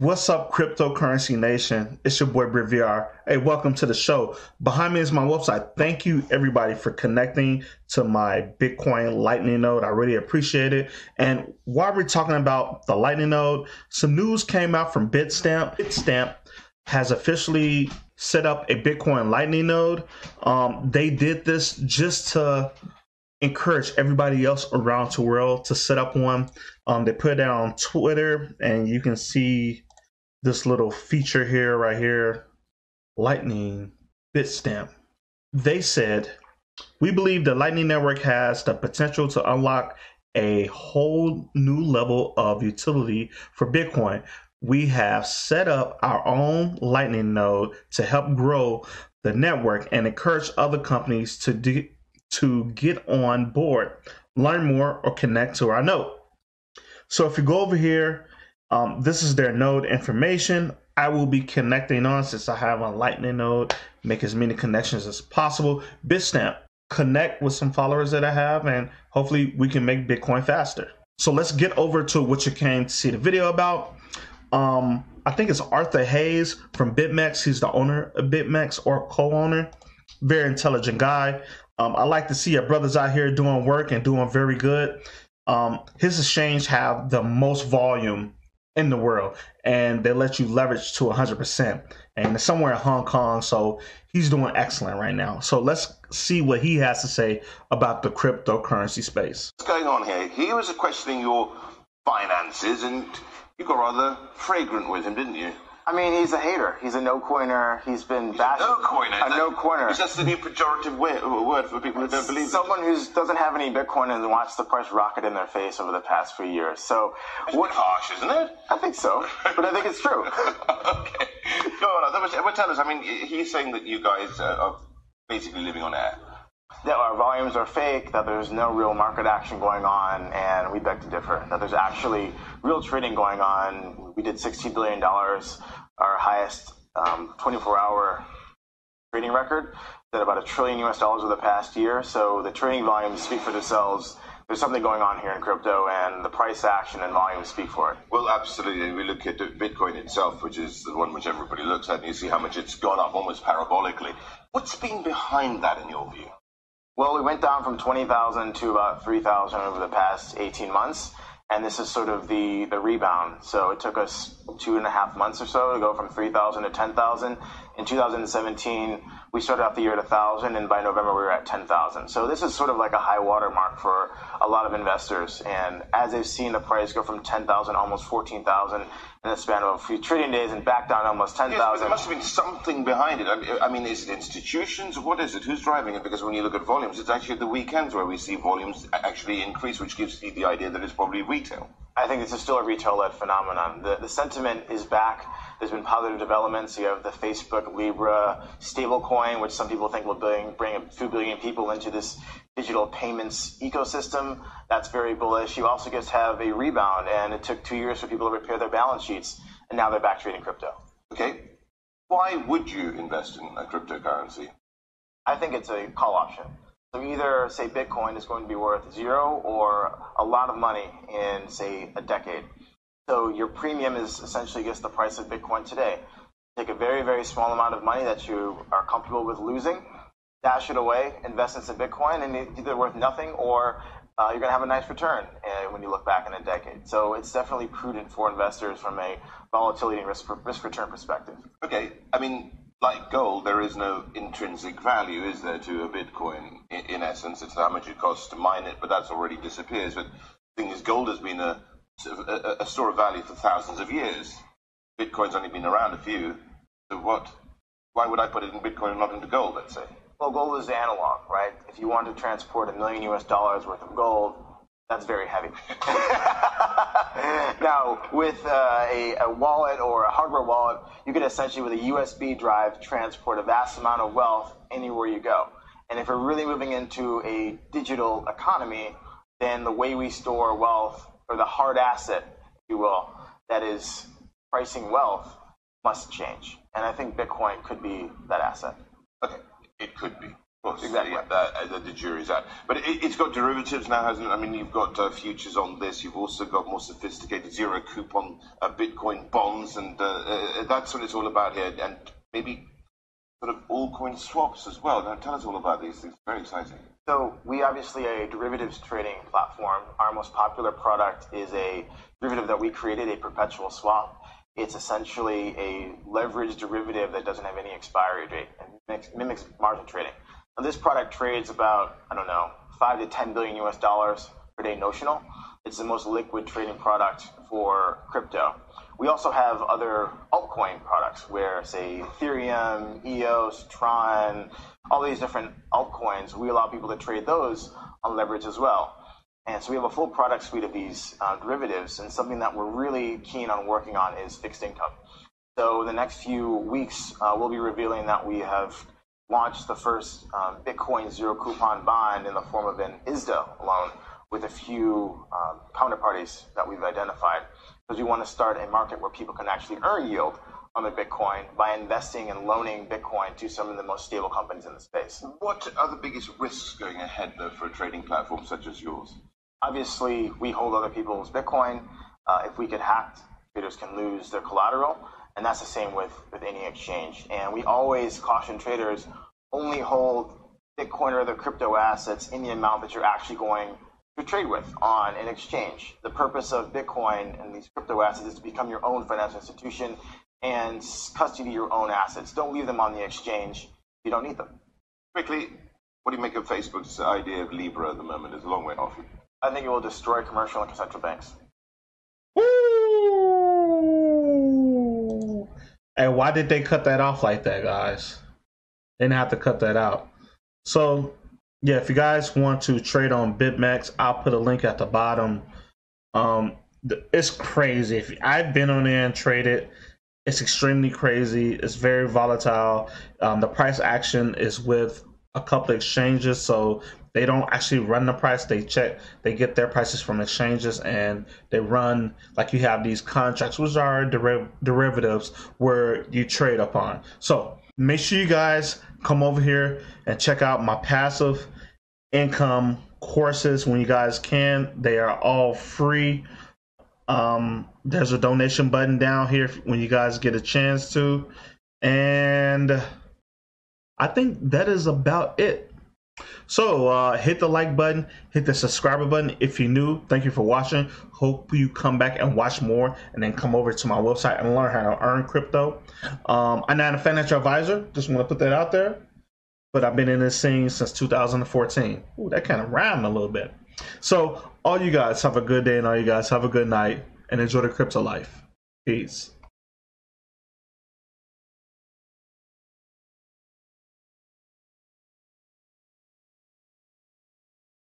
What's up, cryptocurrency nation? It's your boy BritVR. Hey, welcome to the show. Behind me is my website. Thank you everybody for connecting to my Bitcoin Lightning node. I really appreciate it. And while we're talking about the Lightning node, some news came out from Bitstamp. Bitstamp has officially set up a Bitcoin Lightning node. They did this just to encourage everybody else around the world to set up one. They put it out on Twitter, and you can see this little feature here, right here, Lightning Bitstamp. They said, "We believe the Lightning Network has the potential to unlock a whole new level of utility for Bitcoin. We have set up our own Lightning node to help grow the network and encourage other companies to get on board, learn more, or connect to our node." So if you go over here, this is their node information. I will be connecting on since I have a Lightning node, make as many connections as possible. Bitstamp, connect with some followers that I have, and hopefully we can make Bitcoin faster. So let's get over to what you came to see the video about. I think it's Arthur Hayes from BitMEX. He's the owner of BitMEX, or co-owner. Very intelligent guy. I like to see our brothers out here doing work and doing very good. His exchange have the most volume in the world, and they let you leverage to 100%. And it's somewhere in Hong Kong, so he's doing excellent right now. So let's see what he has to say about the cryptocurrency space. What's going on here? He was questioning your finances, and you got rather fragrant with him, didn't you? I mean, he's a hater. He's a no-coiner. He's been bashed. A no-coiner. It's just the new pejorative word for people who don't believe it. Someone who doesn't have any Bitcoin and watched the price rocket in their face over the past few years. So, it's a bit harsh, isn't it? I think so, but I think it's true. Okay. No. But tell us, I mean, he's saying that you guys are basically living on air. That our volumes are fake, that there's no real market action going on, and we beg to differ, that there's actually real trading going on. We did $16 billion, our highest 24-hour trading record, that about $1 trillion US over the past year. So the trading volumes speak for themselves. There's something going on here in crypto, and the price action and volume speak for it. Well, absolutely. We look at Bitcoin itself, which is the one which everybody looks at, and you see how much it's gone up almost parabolically. What's been behind that in your view? Well, we went down from 20,000 to about 3,000 over the past 18 months, and this is sort of the rebound. So it took us 2.5 months or so to go from 3,000 to 10,000. In 2017, we started off the year at 1,000, and by November we were at 10,000. So this is sort of like a high water mark for a lot of investors. And as they've seen the price go from 10,000, almost 14,000 in the span of a few trading days, and back down almost 10,000. Yes, but there must have been something behind it. I mean, is it institutions? What is it? Who's driving it? Because when you look at volumes, it's actually the weekends where we see volumes actually increase, which gives you the idea that it's probably retail. I think this is still a retail-led phenomenon. The sentiment is back. There's been positive developments. You have the Facebook, Libra, stablecoin, which some people think will bring a few billion people into this digital payments ecosystem. That's very bullish. You also just have a rebound, and it took 2 years for people to repair their balance sheets, and now they're back trading crypto. Okay. Why would you invest in a cryptocurrency? I think it's a call option. So either, say, Bitcoin is going to be worth zero or a lot of money in, say, a decade. So your premium is essentially just the price of Bitcoin today. Take a very, very small amount of money that you are comfortable with losing, dash it away, invest in some Bitcoin, and it's either worth nothing or you're going to have a nice return when you look back in a decade. So it's definitely prudent for investors from a volatility and risk-return perspective. Okay, I mean, like gold, there is no intrinsic value, is there, to a Bitcoin? In essence, it's how much it costs to mine it, but that's already disappears. But the thing is, gold has been a store of value for thousands of years. Bitcoin's only been around a few. So why would I put it in Bitcoin and not into gold, let's say? Well, gold is the analog, right? If you want to transport $1 million US worth of gold, that's very heavy. Now, with a wallet or a hardware wallet, you can essentially, with a USB drive, transport a vast amount of wealth anywhere you go. And if we're really moving into a digital economy, then the way we store wealth, or the hard asset, if you will, that is pricing wealth, must change. And I think Bitcoin could be that asset. Okay, it could be. Well, exactly. The jury's out. But it's got derivatives now, hasn't it? I mean, you've got futures on this. You've also got more sophisticated zero coupon Bitcoin bonds, and that's what it's all about here. And maybe sort of all-coin swaps as well. Now, tell us all about these things. Very exciting. So we obviously are a derivatives trading platform. Our most popular product is a derivative that we created, a perpetual swap. It's essentially a leveraged derivative that doesn't have any expiry date and mimics margin trading. Now, this product trades about, I don't know, $5 to $10 billion per day notional. It's the most liquid trading product for crypto. We also have other altcoin products where, say, Ethereum, EOS, Tron, all these different altcoins. We allow people to trade those on leverage as well. And so we have a full product suite of these derivatives, and something that we're really keen on working on is fixed income. So the next few weeks, we'll be revealing that we have launched the first Bitcoin zero coupon bond in the form of an ISDA loan, with a few counterparties that we've identified, because we want to start a market where people can actually earn yield on their Bitcoin by investing and loaning Bitcoin to some of the most stable companies in the space. What are the biggest risks going ahead, though, for a trading platform such as yours? Obviously, we hold other people's Bitcoin. If we get hacked, traders can lose their collateral, and that's the same with any exchange. And we always caution traders, only hold Bitcoin or other crypto assets in the amount that you're actually going to trade with on an exchange. The purpose of Bitcoin and these crypto assets is to become your own financial institution and custody your own assets. Don't leave them on the exchange if you don't need them. Quickly, what do you make of Facebook's idea of Libra at the moment? It's a long way off. I think it will destroy commercial and central banks. Woo! And why did they cut that off like that, guys? They didn't have to cut that out. So yeah, if you guys want to trade on BitMEX, I'll put a link at the bottom. It's crazy. I've been on there and traded. It's extremely crazy. It's very volatile. The price action is with a couple of exchanges, so they don't actually run the price. They check. They get their prices from exchanges, and they run, like, you have these contracts, which are derivatives where you trade upon. So make sure you guys come over here and check out my passive income courses when you guys can. They are all free. There's a donation button down here when you guys get a chance to. And I think that is about it. So hit the like button, hit the subscriber button if you're new. Thank you for watching. Hope you come back and watch more, and then come over to my website and learn how to earn crypto. I'm not a financial advisor, just want to put that out there, but I've been in this scene since 2014. Ooh, that kind of rhymed a little bit. So all you guys have a good day, and all you guys have a good night, and enjoy the crypto life. Peace.